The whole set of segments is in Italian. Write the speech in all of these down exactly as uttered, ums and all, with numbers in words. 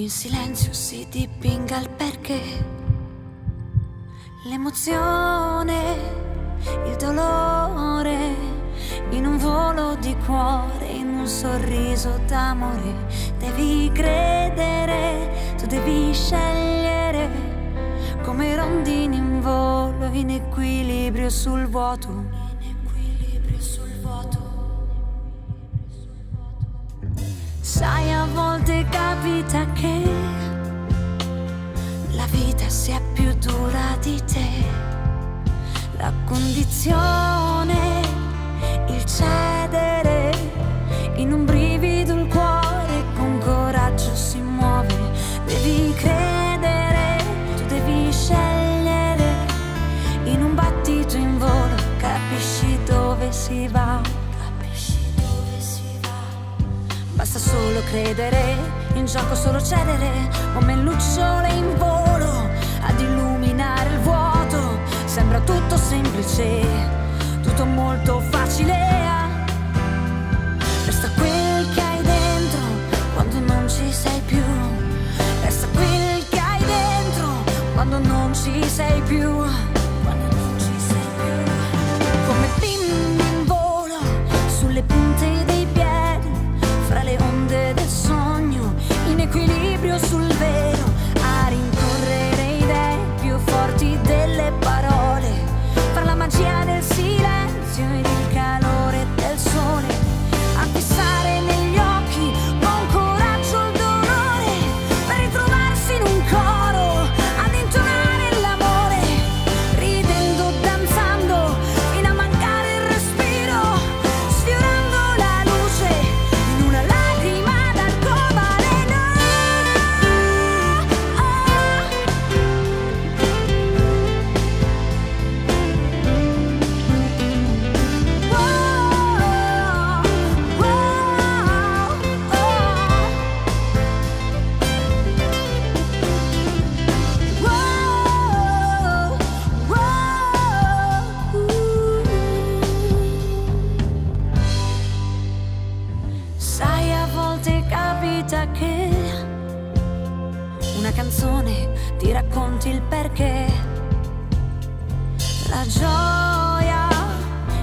In silenzio si dipinga il perché, l'emozione, il dolore, in un volo di cuore, in un sorriso d'amore. Devi credere, tu devi scegliere, come rondini in volo, in equilibrio sul vuoto, in equilibrio sul vuoto. Sai, a volte capita che la vita sia più dura di te, la condizione, il cedere, in un brivido il cuore con coraggio si muove. Devi credere, tu devi scegliere, in un battito in volo capisci dove si va. Basta solo credere, in gioco solo cedere, come lucciole in volo ad illuminare il vuoto. Sembra tutto semplice, tutto molto facile. Resta quel che hai dentro quando non ci sei più. Resta quel che hai dentro quando non ci sei più. Quando non ci sei più. Come pinne in volo sulle punte dei piedi, fra le onde del sogno, in equilibrio sul vero, a rincorrere idee più forti delle parole, fra la magia del silenzio ed il calore del sole, a fissare negli occhi con coraggio il dolore, per ritrovarsi in un coro, ad intonare l'amore, ridendo, danzando, fino a mancare il respiro, sfiorando la luce. Ti racconti il perché, la gioia,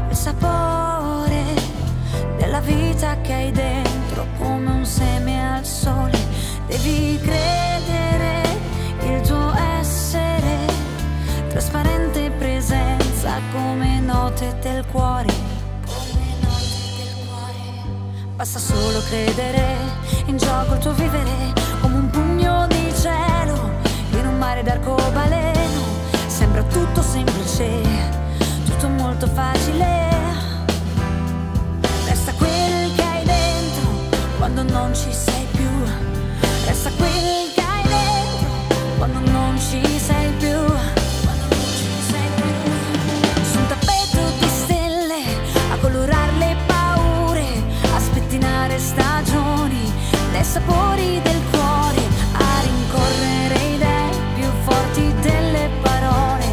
il sapore della vita che hai dentro come un seme al sole. Devi credere, il tuo essere, trasparente presenza come note del cuore, come note del cuore. Basta solo credere, in gioco il tuo vivere, come un pugno di cielo in un mare d'arcobaleno. Sembra tutto semplice, tutto molto facile. Resta quel che hai dentro quando non ci sei più. Resta quel che hai dentro quando non ci sei più. Quando non ci sei più. Su un tappeto di stelle a colorare le paure, a spettinare stagioni dai sapori del cuore, a rincorrere idee più forti delle parole,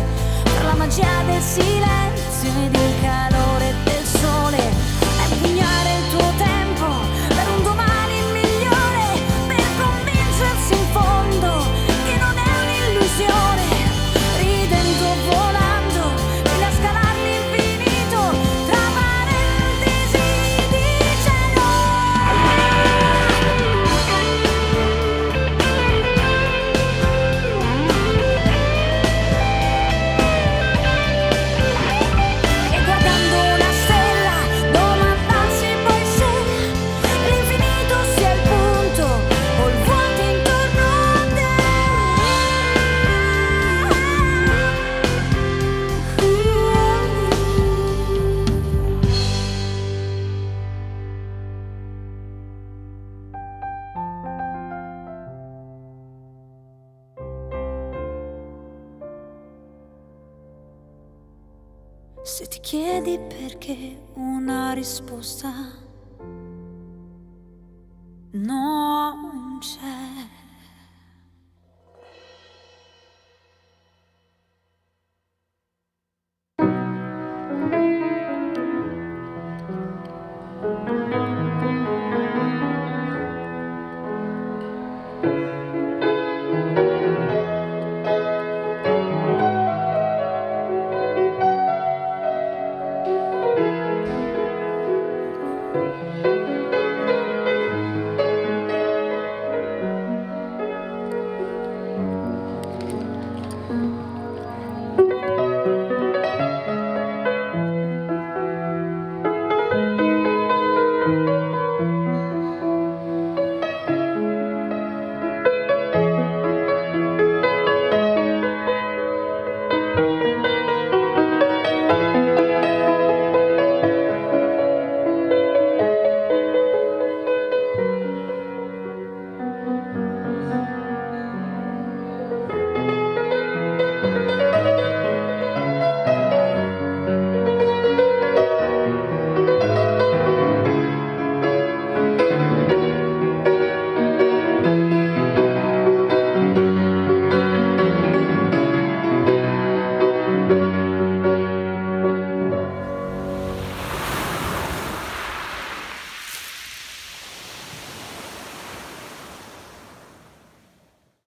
tra la magia del silenzio ed il calore del sole, a impugnare il tuo tempo per un domani migliore, per convincersi in fondo che non è un'illusione, ridendo, volando, fino a scalare l'infinito, tra parentesi di cielo. E guardando una stella domandarsi poi se l'infinito sia il punto o il vuoto intorno a te. Se ti chiedi perché una risposta no, non c'è.